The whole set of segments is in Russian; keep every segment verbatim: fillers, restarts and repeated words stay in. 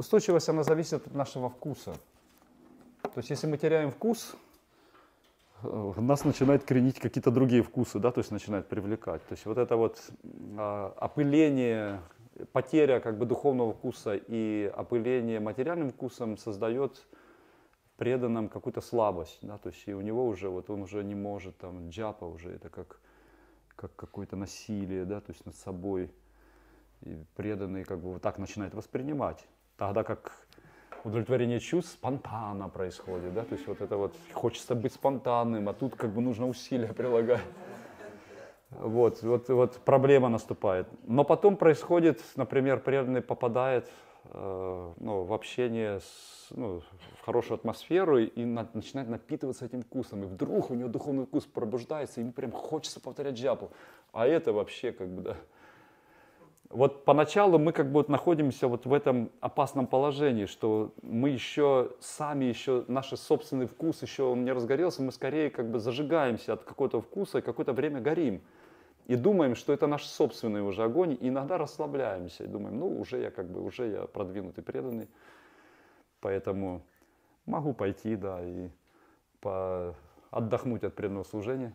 Устойчивость, она зависит от нашего вкуса. То есть, если мы теряем вкус, нас начинают кренить какие-то другие вкусы, да, то есть начинают привлекать. То есть вот это вот а, опыление, потеря как бы духовного вкуса и опыление материальным вкусом создает преданным какую-то слабость, да, то есть и у него уже, вот он уже не может, там, джапа уже, это как, как какое-то насилие, да, то есть над собой, и преданный как бы вот так начинает воспринимать, тогда как удовлетворение чувств спонтанно происходит, да, то есть вот это вот хочется быть спонтанным, а тут как бы нужно усилия прилагать. Вот, вот, вот проблема наступает. Но потом происходит, например, преданный попадает э, ну, в общение, с, ну, в хорошую атмосферу и, и на, начинает напитываться этим вкусом, и вдруг у него духовный вкус пробуждается, и ему прям хочется повторять джапу, а это вообще как бы, да. Вот поначалу мы как бы вот находимся вот в этом опасном положении, что мы еще сами, еще наш собственный вкус, еще он не разгорелся, мы скорее как бы зажигаемся от какого-то вкуса и какое-то время горим. И думаем, что это наш собственный уже огонь, и иногда расслабляемся и думаем, ну уже я как бы, уже я продвинутый, преданный, поэтому могу пойти, да, и по... отдохнуть от преданного служения.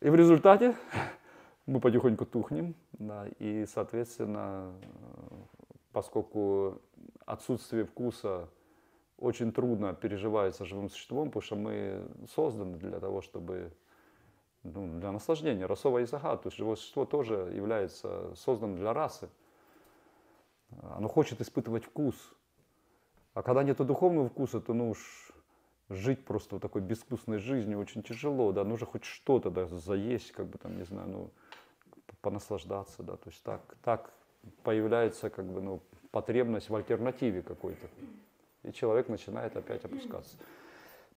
И в результате... мы потихоньку тухнем, да, и, соответственно, поскольку отсутствие вкуса очень трудно переживается живым существом, потому что мы созданы для того, чтобы, ну, для наслаждения, расова и сага, то есть живое существо тоже является созданным для расы, оно хочет испытывать вкус, а когда нет духовного вкуса, то, ну уж, жить просто вот такой безвкусной жизнью очень тяжело, да, нужно хоть что-то, да, заесть, как бы там, не знаю, ну, понаслаждаться, да, то есть так, так появляется, как бы, ну, потребность в альтернативе какой-то, и человек начинает опять опускаться.